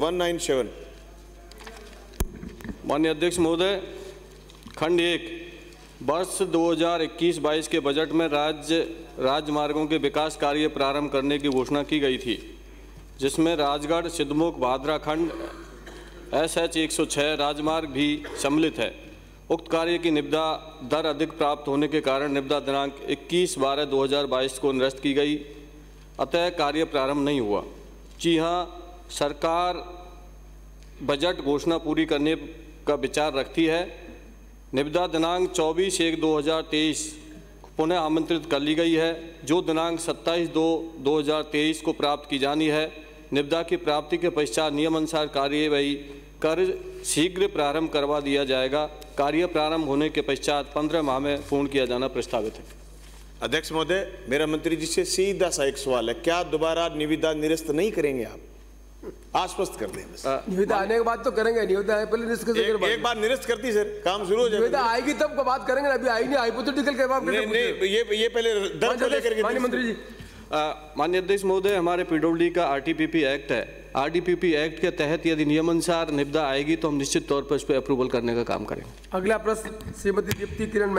197। माननीय अध्यक्ष महोदय, खंड 1 वर्ष 2021-22 के बजट में राजमार्गों के विकास कार्य प्रारंभ करने की घोषणा की गई थी, जिसमें राजगढ़ सिद्धमुख भादराखंड SH 106 राजमार्ग भी सम्मिलित है। उक्त कार्य की निविदा दर अधिक प्राप्त होने के कारण निविदा दिनांक 21/12/2022 को निरस्त की गई, अतः कार्य प्रारंभ नहीं हुआ। जी हाँ, सरकार बजट घोषणा पूरी करने का विचार रखती है। निविदा दिनांक 24/1/2023 पुनः आमंत्रित कर ली गई है, जो दिनांक 27/2/2023 को प्राप्त की जानी है। निविदा की प्राप्ति के पश्चात नियमानुसार कार्यवाही कर शीघ्र प्रारंभ करवा दिया जाएगा। कार्य प्रारंभ होने के पश्चात 15 माह में पूर्ण किया जाना प्रस्तावित है। अध्यक्ष महोदय, मेरा मंत्री जी से सीधा सा एक सवाल है, क्या दोबारा निविदा निरस्त नहीं करेंगे? आप आश्वस्त कर दें, निविदा आने के बाद तो करेंगे। निविदा पहले निरस्त करेंगे, एक बार निरस्त करती सर काम शुरू हो जाएगा। निविदा आएगी तब बात करेंगे, अभी आई नहीं। हाइपोथेटिकल के बात नहीं, ये पहले दर्ज लेकर के। माननीय मंत्री जी, माननीय अध्यक्ष महोदय, हमारे PWD का RTPP एक्ट है। RTPP एक्ट के तहत यदि नियमानुसार निविदा आएगी तो हम निश्चित तौर पर इस पर अप्रूवल करने का काम करेंगे। अगला प्रश्न श्रीमती दीप्ति किरण।